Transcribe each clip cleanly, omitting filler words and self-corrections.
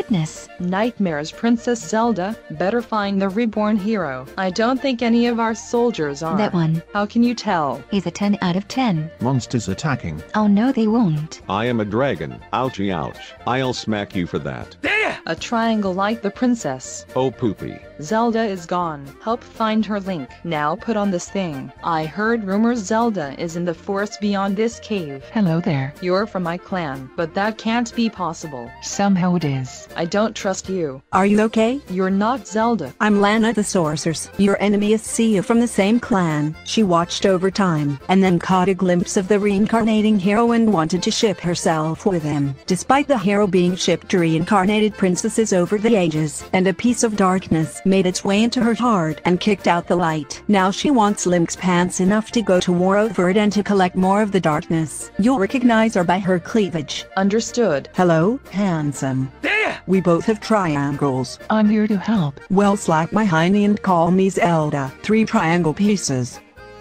goodness. Nightmares, Princess Zelda. Better find the reborn hero. I don't think any of our soldiers are. That one. How can you tell? He's a 10 out of 10. Monsters attacking. Oh no, they won't. I am a dragon. Ouchie ouch. I'll smack you for that. There! A triangle like the princess. Oh poopy. Zelda is gone. Help find her, Link. Now put on this thing. I heard rumors Zelda is in the forest beyond this cave. Hello there. You're from my clan, but that can't be possible. Somehow it is. I don't trust you. Are you okay? You're not Zelda. I'm Lana the Sorceress. Your enemy is Cia from the same clan. She watched over time, and then caught a glimpse of the reincarnating hero and wanted to ship herself with him. Despite the hero being shipped to reincarnated princesses over the ages, and a piece of darkness made its way into her heart and kicked out the light. Now she wants Link's pants enough to go to war over it and to collect more of the darkness. You'll recognize her by her cleavage. Understood. Hello, handsome. There! We both have triangles. I'm here to help. Well, slap my hiney and call me Zelda. 3 triangle pieces.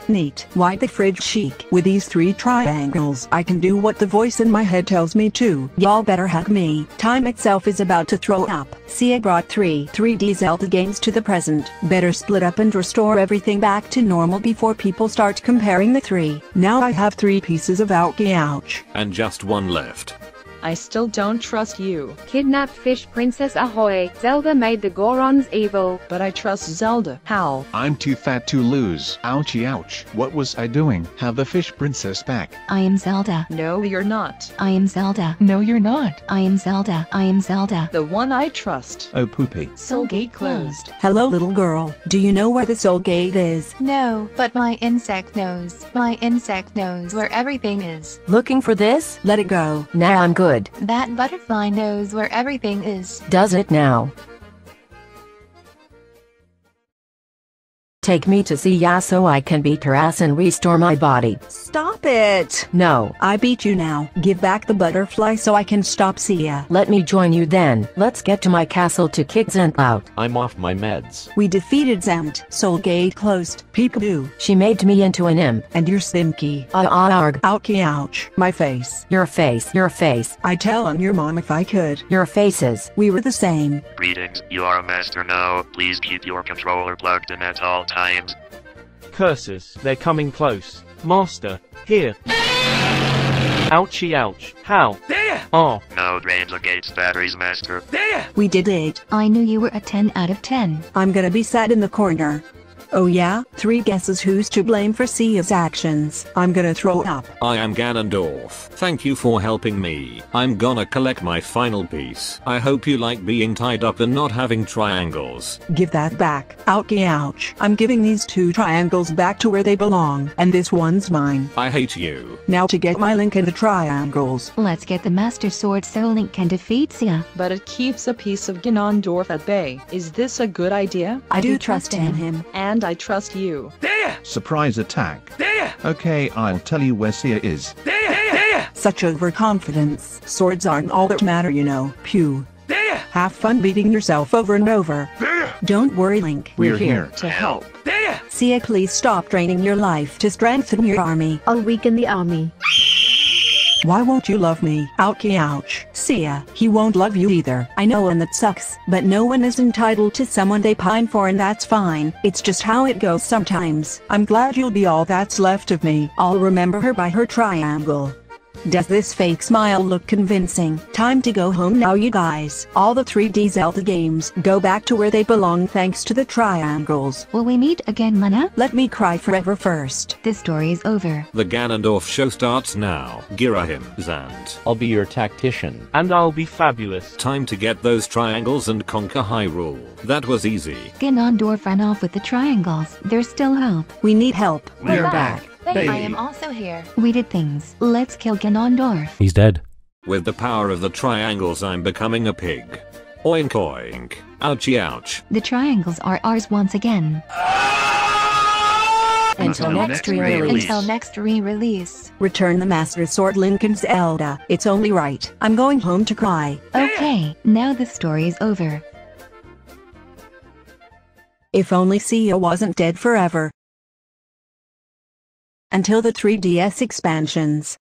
Neat. Why the fridge chic? With these 3 triangles, I can do what the voice in my head tells me to. Y'all better hug me. Time itself is about to throw up. Cia brought 3 3D Zelda games to the present. Better split up and restore everything back to normal before people start comparing the 3. Now I have 3 pieces of ouchie ouch. And just 1 left. I still don't trust you. Kidnap fish princess ahoy. Zelda made the Gorons evil. But I trust Zelda. How? I'm too fat to lose. Ouchie ouch. What was I doing? Have the fish princess back. I am Zelda. No you're not. I am Zelda. No you're not. I am Zelda. I am Zelda. The one I trust. Oh poopy. Soul gate closed. Hello little girl. Do you know where the soul gate is? No, but my insect knows. My insect knows where everything is. Looking for this? Let it go. Now I'm good. That butterfly knows where everything is. Does it now? Take me to Cia so I can beat her ass and restore my body. Stop it! No. I beat you now. Give back the butterfly so I can stop Cia. Let me join you then. Let's get to my castle to kick Zant out. I'm off my meds. We defeated Zant. Soul gate closed. Peekaboo. She made me into an imp. And you're Simki. Arg. Ouchie ouch. My face. Your face. Your face. I'd tell on your mom if I could. Your faces. We were the same. Greetings. You are a master now. Please keep your controller plugged in at all times. Curses, they're coming close. Master, here. Ouchie ouch. How? There! Oh. No drain the gate's batteries, master. There! We did it. I knew you were a 10 out of 10. I'm gonna be sat in the corner. Oh yeah? 3 guesses who's to blame for Cia's actions. I'm gonna throw up. I am Ganondorf. Thank you for helping me. I'm gonna collect my final piece. I hope you like being tied up and not having triangles. Give that back. Ouchie ouch. I'm giving these 2 triangles back to where they belong. And this one's mine. I hate you. Now to get my Link and the triangles. Let's get the Master Sword so Link can defeat Cia. But it keeps a piece of Ganondorf at bay. Is this a good idea? I do trust in him. And I trust you. There! Surprise attack. There! Okay, I'll tell you where Cia is. There! Such overconfidence. Swords aren't all that matter, you know. Pew. There! Have fun beating yourself over and over. There! Don't worry, Link. We're here to help. There! Cia, please stop draining your life to strengthen your army. I'll weaken the army. Why won't you love me? Ouchie ouch. Cia, he won't love you either. I know and that sucks, but no one is entitled to someone they pine for and that's fine. It's just how it goes sometimes. I'm glad you'll be all that's left of me. I'll remember her by her triangle. Does this fake smile look convincing? Time to go home now you guys. All the 3D Zelda games go back to where they belong thanks to the triangles. Will we meet again, Lana? Let me cry forever first. This story is over. The Ganondorf show starts now. Ghirahim, Zant. I'll be your tactician. And I'll be fabulous. Time to get those triangles and conquer Hyrule. That was easy. Ganondorf ran off with the triangles. There's still hope. We need help. We're back. Baby. I am also here. We did things. Let's kill Ganondorf. He's dead. With the power of the triangles, I'm becoming a pig. Oink oink. Ouchie ouch. The triangles are ours once again. Until next re-release. Return the Master Sword Link and Zelda. It's only right. I'm going home to cry. Okay, now the story is over. If only Cia wasn't dead forever. Until the 3DS expansions.